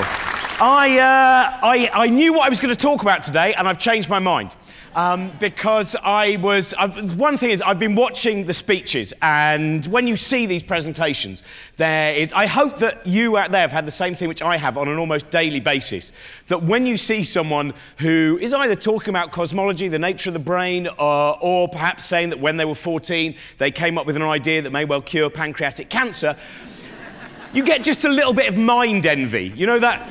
Now, I knew what I was going to talk about today, and I've changed my mind. Because one thing is, I've been watching the speeches, and when you see these presentations, I hope that you out there have had the same thing which I have on an almost daily basis, that when you see someone who is either talking about cosmology, the nature of the brain, or perhaps saying that when they were 14, they came up with an idea that may well cure pancreatic cancer, you get just a little bit of mind envy, you know that?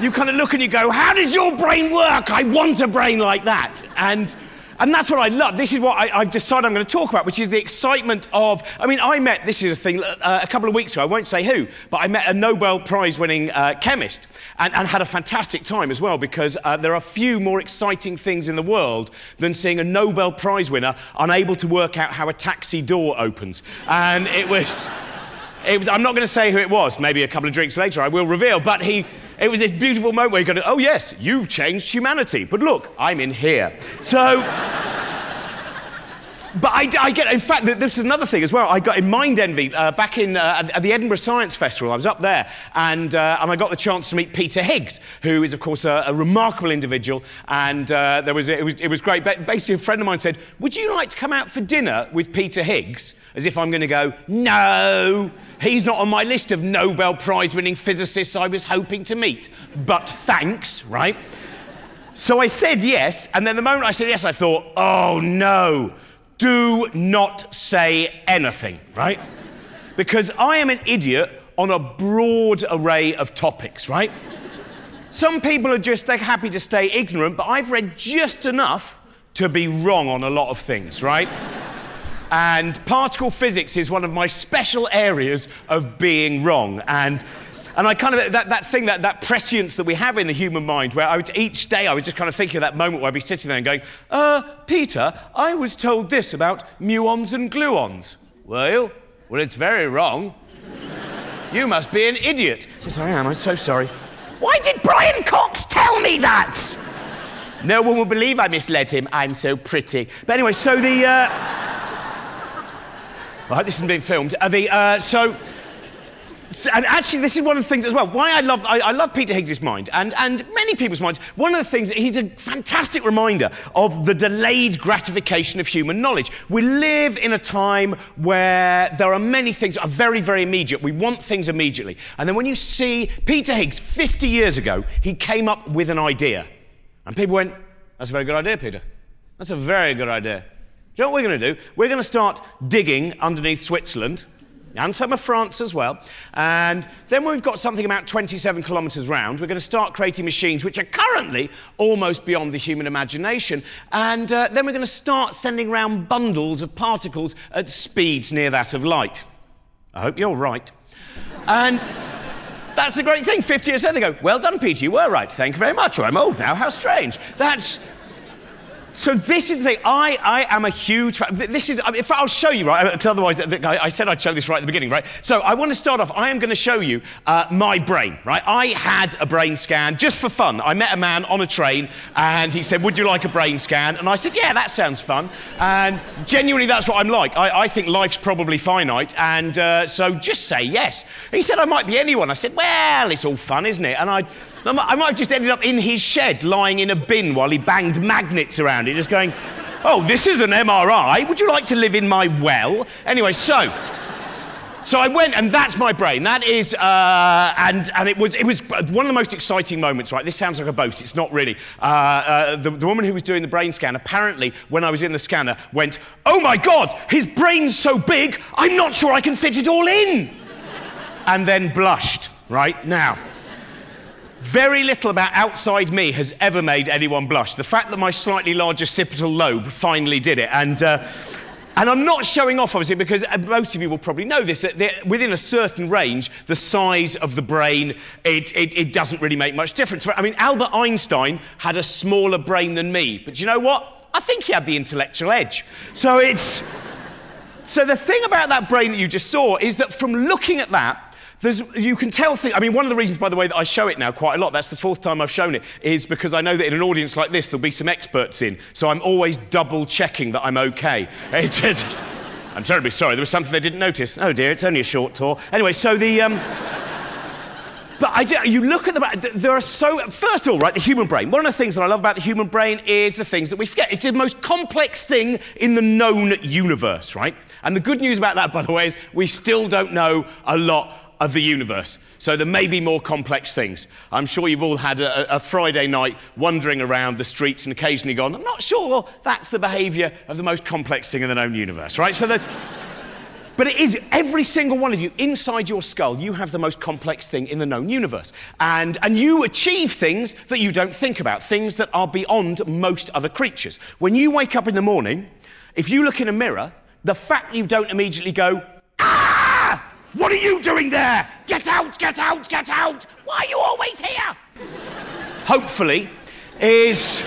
You kind of look and you go, how does your brain work? I want a brain like that. And that's what I love. This is what I've decided I'm going to talk about, which is the excitement of... I mean, I met, this is a thing, a couple of weeks ago, I won't say who, but I met a Nobel Prize-winning chemist and had a fantastic time as well, because there are few more exciting things in the world than seeing a Nobel Prize winner unable to work out how a taxi door opens. And it was... I'm not going to say who it was. Maybe a couple of drinks later I will reveal. But it was this beautiful moment where he goes, oh, yes, you've changed humanity. But look, I'm in here. So... But I get... In fact, this is another thing as well. I got in mind envy back in... at the Edinburgh Science Festival. I was up there, and I got the chance to meet Peter Higgs, who is, of course, a remarkable individual. And it was great. Basically, a friend of mine said, would you like to come out for dinner with Peter Higgs? As if I'm going to go, no, he's not on my list of Nobel Prize-winning physicists I was hoping to meet. But thanks, right? So I said yes, and then the moment I said yes, I thought, oh, no, do not say anything, right? Because I am an idiot on a broad array of topics, right? Some people are just, they're happy to stay ignorant, but I've read just enough to be wrong on a lot of things, right? And particle physics is one of my special areas of being wrong. And I kind of, that thing, that prescience that we have in the human mind, where each day I was just kind of thinking of that moment where I'd be sitting there and going, Peter, I was told this about muons and gluons. Were you? Well, it's very wrong. You must be an idiot. Yes, I am. I'm so sorry. Why did Brian Cox tell me that? No one will believe I misled him. I'm so pretty. But anyway, so the... Right, this isn't being filmed. And actually, this is one of the things as well. Why I love Peter Higgs's mind, and many people's minds. One of the things, he's a fantastic reminder of the delayed gratification of human knowledge. We live in a time where there are many things that are very, very immediate. We want things immediately. And then when you see Peter Higgs, 50 years ago, he came up with an idea. And people went, that's a very good idea, Peter. That's a very good idea. Do you know what we're going to do? We're going to start digging underneath Switzerland, and some of France as well, and then when we've got something about 27 kilometres round, we're going to start creating machines which are currently almost beyond the human imagination, and then we're going to start sending round bundles of particles at speeds near that of light. I hope you're right. And that's the great thing. 50 years later, they go, well done, Peter, you were right. Thank you very much. Or I'm old now. How strange. That's... So this is the thing, I am a huge fan. This is, in fact, I'll show you, right? Because otherwise, I said I'd show this right at the beginning, right? So I want to start off, I am going to show you my brain, right? I had a brain scan just for fun. I met a man on a train, and he said, would you like a brain scan? And I said, yeah, that sounds fun. And genuinely, that's what I'm like. I think life's probably finite, and so just say yes. And he said, I might be anyone. I said, well, it's all fun, isn't it? And I might have just ended up in his shed, lying in a bin while he banged magnets around it, just going, oh, this is an MRI. Would you like to live in my well? Anyway, so I went, and that's my brain. That is, and it was one of the most exciting moments, right? This sounds like a boast. It's not really. The woman who was doing the brain scan, apparently, when I was in the scanner, went, oh, my God, his brain's so big, I'm not sure I can fit it all in. And then blushed, right? Now... Very little about outside me has ever made anyone blush. The fact that my slightly large occipital lobe finally did it. And I'm not showing off, obviously, because most of you will probably know this, that within a certain range, the size of the brain, it doesn't really make much difference. I mean, Albert Einstein had a smaller brain than me, but you know what? I think he had the intellectual edge. So the thing about that brain that you just saw is that from looking at that, you can tell things... I mean, one of the reasons, by the way, that I show it now quite a lot, that's the fourth time I've shown it, is because I know that in an audience like this, there'll be some experts in, so I'm always double-checking that I'm OK. I'm terribly sorry. There was something they didn't notice. Oh, dear, it's only a short tour. Anyway, so the... But you look at the... There are so... First of all, right, the human brain. One of the things that I love about the human brain is the things that we forget. It's the most complex thing in the known universe, right? And the good news about that, by the way, is we still don't know a lot of the universe. So there may be more complex things. I'm sure you've all had a Friday night wandering around the streets and occasionally gone, I'm not sure that's the behaviour of the most complex thing in the known universe, right? So there's... But it is, every single one of you, inside your skull, you have the most complex thing in the known universe. And you achieve things that you don't think about, things that are beyond most other creatures. When you wake up in the morning, if you look in a mirror, the fact that you don't immediately go, ah! What are you doing there? Get out, get out, get out! Why are you always here? Hopefully, is...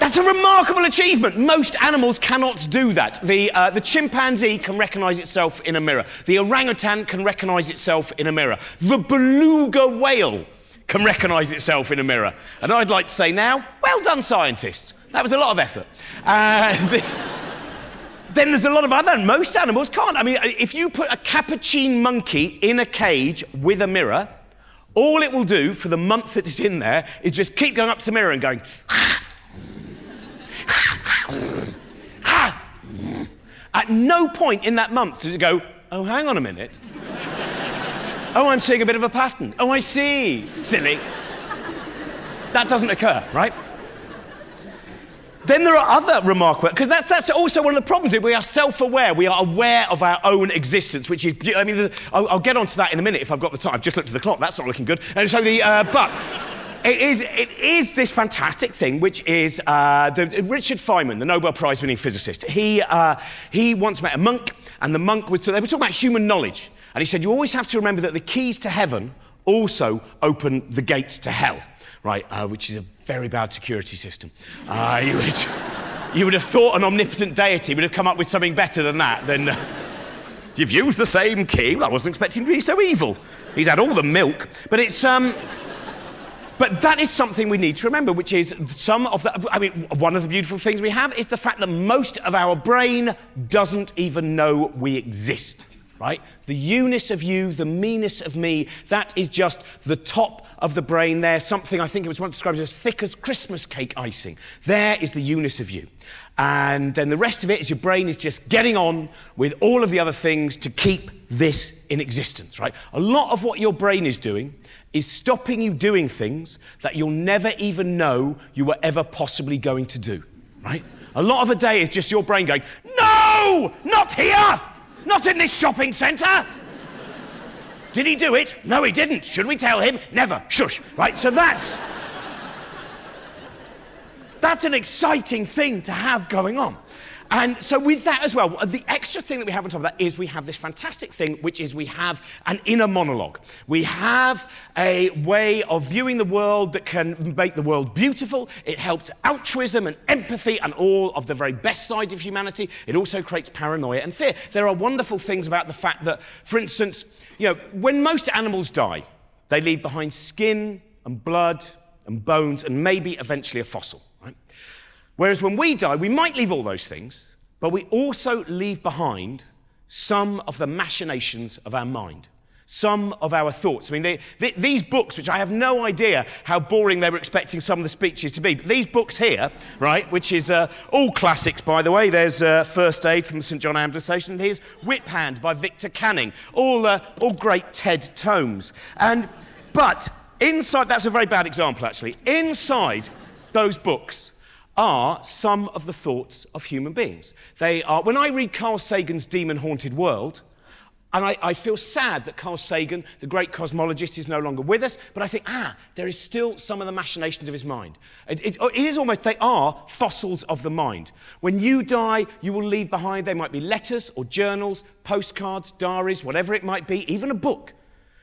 That's a remarkable achievement. Most animals cannot do that. The chimpanzee can recognise itself in a mirror. The orangutan can recognise itself in a mirror. The beluga whale can recognise itself in a mirror. And I'd like to say now, well done, scientists. That was a lot of effort. Then there's a lot of other... Most animals can't. I mean, if you put a capuchin monkey in a cage with a mirror, all it will do for the month that it's in there is just keep going up to the mirror and going... At no point in that month does it go, oh, hang on a minute. Oh, I'm seeing a bit of a pattern. Oh, I see. Silly. That doesn't occur, right? Then there are other remarkable... Because that's also one of the problems. We are self-aware. We are aware of our own existence, which is... I mean, I'll get onto that in a minute if I've got the time. I've just looked at the clock. That's not looking good. And so the... but... It is this fantastic thing, which is Richard Feynman, the Nobel Prize-winning physicist. He once met a monk, and the monk was... They were talking about human knowledge. And he said, you always have to remember that the keys to heaven also open the gates to hell, right? Which is a very bad security system. You would have thought an omnipotent deity would have come up with something better than that, than... You've used the same key. Well, I wasn't expecting to be so evil. He's had all the milk. But it's... But that is something we need to remember, which is some of the... I mean, one of the beautiful things we have is the fact that most of our brain doesn't even know we exist, right? The you-ness of you, the meanness of me, that is just the top of the brain there, something I think it was once described as thick as Christmas cake icing. There is the you-ness of you. And then the rest of it is your brain is just getting on with all of the other things to keep this in existence, right? A lot of what your brain is doing is stopping you doing things that you'll never even know you were ever possibly going to do, right? A lot of a day is just your brain going, no, not here, not in this shopping centre. Did he do it? No, he didn't. Should we tell him? Never. Shush, right? So that's an exciting thing to have going on. And so with that as well, the extra thing that we have on top of that is we have this fantastic thing, which is we have an inner monologue. We have a way of viewing the world that can make the world beautiful. It helps altruism and empathy and all of the very best sides of humanity. It also creates paranoia and fear. There are wonderful things about the fact that, for instance, you know, when most animals die, they leave behind skin and blood and bones and maybe eventually a fossil. Whereas when we die, we might leave all those things, but we also leave behind some of the machinations of our mind, some of our thoughts. I mean, these books, which I have no idea how boring they were expecting some of the speeches to be, but these books here, right, which is all classics, by the way. There's First Aid from the St John Ambulance Station. Here's Whip Hand by Victor Canning. All great TED tomes. But inside... That's a very bad example, actually. Inside those books are some of the thoughts of human beings. They are... When I read Carl Sagan's Demon-Haunted World, and I feel sad that Carl Sagan, the great cosmologist, is no longer with us, but I think, there is still some of the machinations of his mind. It is almost... They are fossils of the mind. When you die, you will leave behind... They might be letters or journals, postcards, diaries, whatever it might be, even a book.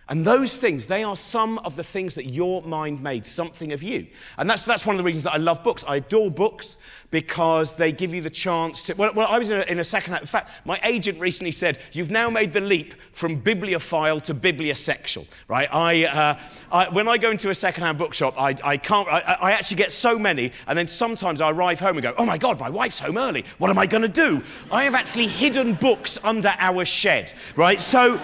And those things, they are some of the things that your mind made, something of you. And that's one of the reasons that I love books. I adore books because they give you the chance to... Well, I was in a second... In fact, my agent recently said, you've now made the leap from bibliophile to bibliosexual, right? When I go into a second-hand bookshop, I actually get so many, and then sometimes I arrive home and go, oh, my God, my wife's home early. What am I going to do? I have actually hidden books under our shed, right? So...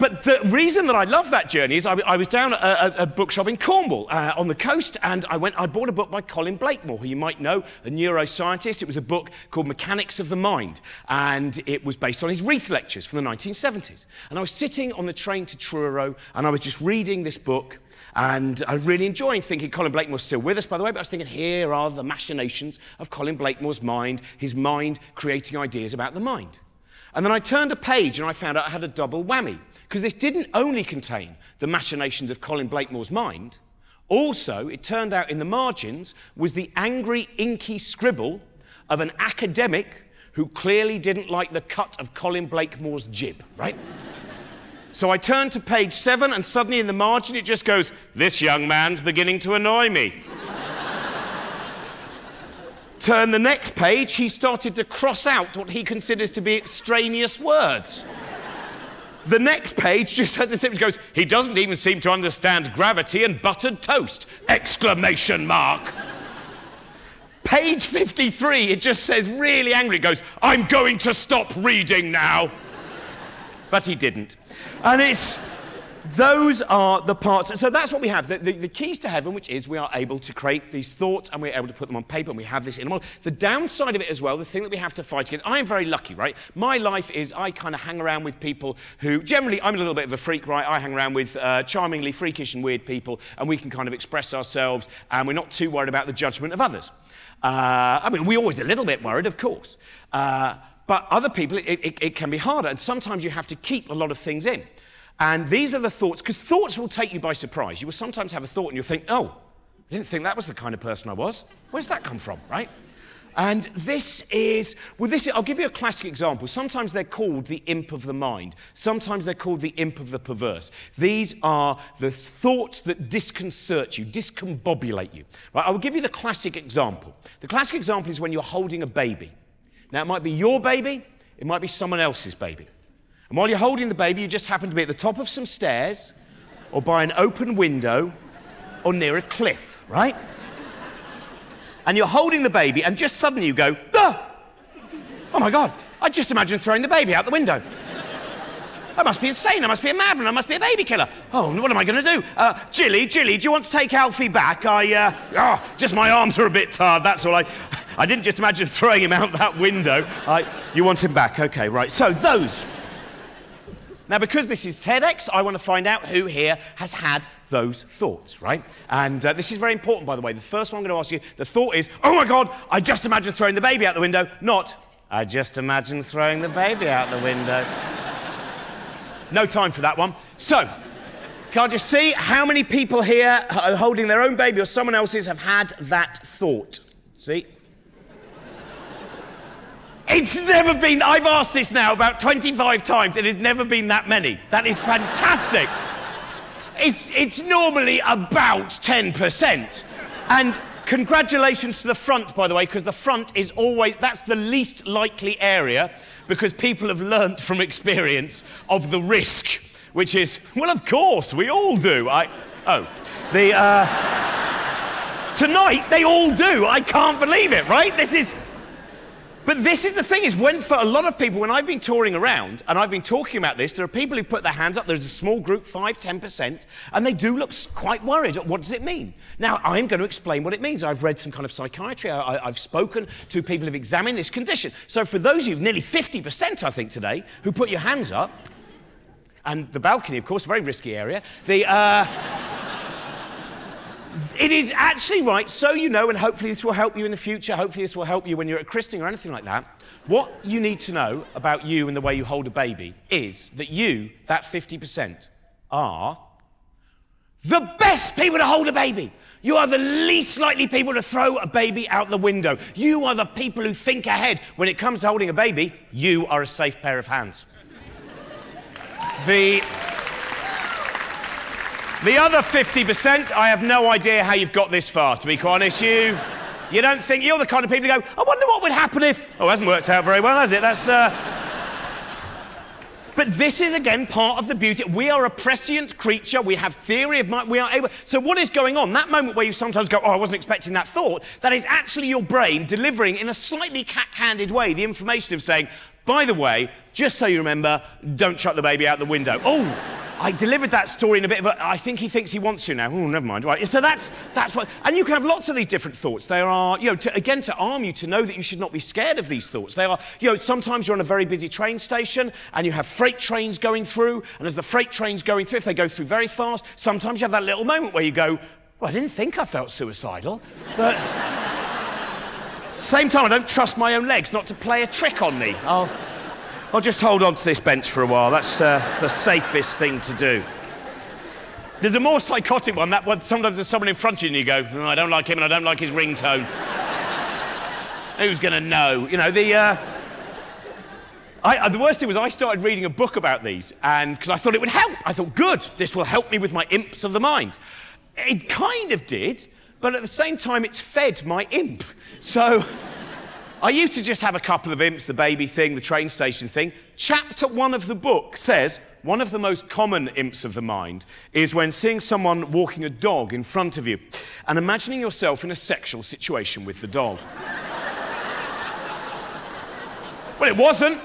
But the reason that I love that journey is I was down at a bookshop in Cornwall on the coast, and I bought a book by Colin Blakemore, who you might know, a neuroscientist. It was a book called Mechanics of the Mind, and it was based on his Reith lectures from the 1970s. And I was sitting on the train to Truro, and I was just reading this book, and I was really enjoying thinking Colin Blakemore's still with us, by the way, but I was thinking, here are the machinations of Colin Blakemore's mind, his mind creating ideas about the mind. And then I turned a page and I found out I had a double whammy, because this didn't only contain the machinations of Colin Blakemore's mind, also, it turned out in the margins was the angry, inky scribble of an academic who clearly didn't like the cut of Colin Blakemore's jib, right? So I turned to page 7, and suddenly in the margin it just goes, "This young man's beginning to annoy me." Turn the next page, he started to cross out what he considers to be extraneous words. The next page just has this, it goes, "He doesn't even seem to understand gravity and buttered toast!" Exclamation mark. Page 53, it just says really angry, it goes, "I'm going to stop reading now." But he didn't. And it's, those are the parts. So that's what we have, the keys to heaven, which is we are able to create these thoughts and we're able to put them on paper, and we have this in a model. The downside of it as well, the thing that we have to fight against, I am very lucky, right? My life is I kind of hang around with people who, generally, I'm a little bit of a freak, right? I hang around with charmingly freakish and weird people, and we can kind of express ourselves, and we're not too worried about the judgment of others. I mean, we're always a little bit worried, of course. But other people, it can be harder, and sometimes you have to keep a lot of things in. And these are the thoughts, because thoughts will take you by surprise. You will sometimes have a thought and you'll think, oh, I didn't think that was the kind of person I was. Where's that come from, right? And this is, well, this is, I'll give you a classic example. Sometimes they're called the imp of the mind. Sometimes they're called the imp of the perverse. These are the thoughts that disconcert you, discombobulate you. Right, I will give you the classic example. The classic example is when you're holding a baby. Now, it might be your baby, it might be someone else's baby. And while you're holding the baby, you just happen to be at the top of some stairs, or by an open window, or near a cliff, right? And you're holding the baby, and just suddenly you go, ah! Oh my God, I just imagined throwing the baby out the window. I must be insane, I must be a madman, I must be a baby killer. Oh, what am I going to do? Jilly, do you want to take Alfie back? Just my arms are a bit tired, that's all. I didn't just imagine throwing him out that window. You want him back, okay, right. So those. Now, because this is TEDx, I want to find out who here has had those thoughts, right? And this is very important, by the way. The first one I'm going to ask you, the thought is, oh my God, I just imagined throwing the baby out the window. Not, I just imagined throwing the baby out the window. No time for that one. So, can I just see how many people here holding their own baby or someone else's have had that thought? See? It's never been, I've asked this now about 25 times, it has never been that many. That is fantastic. It's normally about 10%. And congratulations to the front, by the way, because the front is always, that's the least likely area, because people have learnt from experience of the risk, which is, well, of course, we all do. Tonight, they all do. I can't believe it, right? But this is the thing, is when for a lot of people, when I've been touring around and I've been talking about this, there are people who put their hands up, there's a small group, 5–10%, and they do look quite worried. What does it mean? Now, I'm going to explain what it means. I've read some kind of psychiatry, I've spoken to people who've examined this condition. So for those of you, nearly 50%, I think, today, who put your hands up, and the balcony, of course, a very risky area, it is actually right, so you know, and hopefully this will help you in the future, hopefully this will help you when you're at christening or anything like that. What you need to know about you and the way you hold a baby is that you, that 50%, are the best people to hold a baby. You are the least likely people to throw a baby out the window. You are the people who think ahead. When it comes to holding a baby, you are a safe pair of hands. The other 50%, I have no idea how you've got this far, to be quite honest. You don't think, you're the kind of people who go, I wonder what would happen if... Oh, it hasn't worked out very well, has it? But this is, again, part of the beauty. We are a prescient creature. We have theory of mind. We are able... So what is going on? That moment where you sometimes go, oh, I wasn't expecting that thought, that is actually your brain delivering in a slightly cack-handed way the information of saying, By the way, just so you remember, don't chuck the baby out the window. Oh, I delivered that story in a bit of a... I think he thinks he wants to now. Oh, never mind. Right, so that's what... And you can have lots of these different thoughts. There are, you know, again, to arm you to know that you should not be scared of these thoughts. They are, you know, sometimes you're on a very busy train station and you have freight trains going through, and as the freight train's going through, if they go through very fast, sometimes you have that little moment where you go, well, I didn't think I felt suicidal, but... Same time, I don't trust my own legs not to play a trick on me. I'll just hold on to this bench for a while. That's the safest thing to do. There's a more psychotic one, that one. Sometimes there's someone in front of you and you go, oh, I don't like him and I don't like his ringtone. Who's going to know? You know, the worst thing was I started reading a book about these, and because I thought it would help. I thought, good, this will help me with my imps of the mind. It kind of did, but at the same time, it's fed my imp. So I used to just have a couple of imps, the baby thing, the train station thing. Chapter 1 of the book says one of the most common imps of the mind is when seeing someone walking a dog in front of you and imagining yourself in a sexual situation with the dog. Well, it wasn't.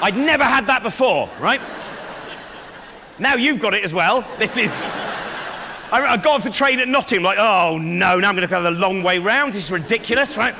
I'd never had that before, right? Now you've got it as well. This is... I got off the train at Nottingham, like, oh, no, now I'm going to go the long way round. This is ridiculous, right?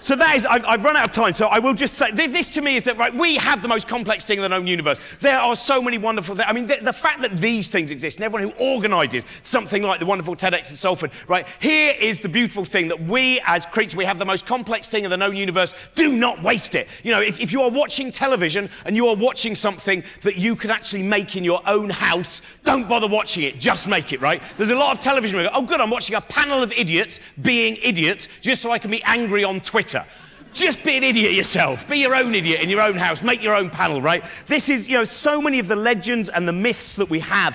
So that is... I've run out of time, so I will just say... This to me is that, right, we have the most complex thing in the known universe. There are so many wonderful things. I mean, the fact that these things exist, and everyone who organises something like the wonderful TEDx in Salford, right, here is the beautiful thing that we, as creatures, we have the most complex thing in the known universe. Do not waste it. You know, if you are watching television and you are watching something that you can actually make in your own house, don't bother watching it. Just make it, right? There's a lot of television where you go, oh, good, I'm watching a panel of idiots being idiots just so I can be angry on Twitter. Just be an idiot yourself. Be your own idiot in your own house. Make your own panel, right? This is, you know, so many of the legends and the myths that we have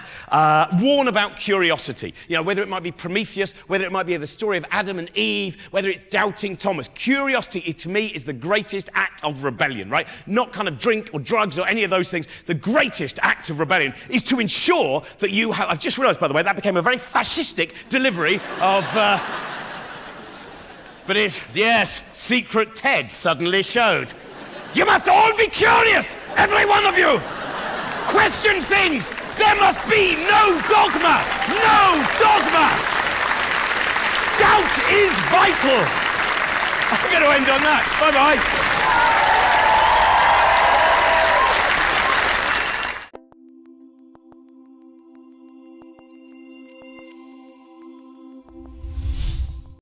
warn about curiosity. You know, whether it might be Prometheus, whether it might be the story of Adam and Eve, whether it's Doubting Thomas. Curiosity, to me, is the greatest act of rebellion, right? Not kind of drink or drugs or any of those things. The greatest act of rebellion is to ensure that you have... I've just realised, by the way, that became a very fascistic delivery of... But it's, yes, Secret Ted suddenly showed. You must all be curious, every one of you. Question things. There must be no dogma. No dogma. Doubt is vital. I'm going to end on that. Bye-bye.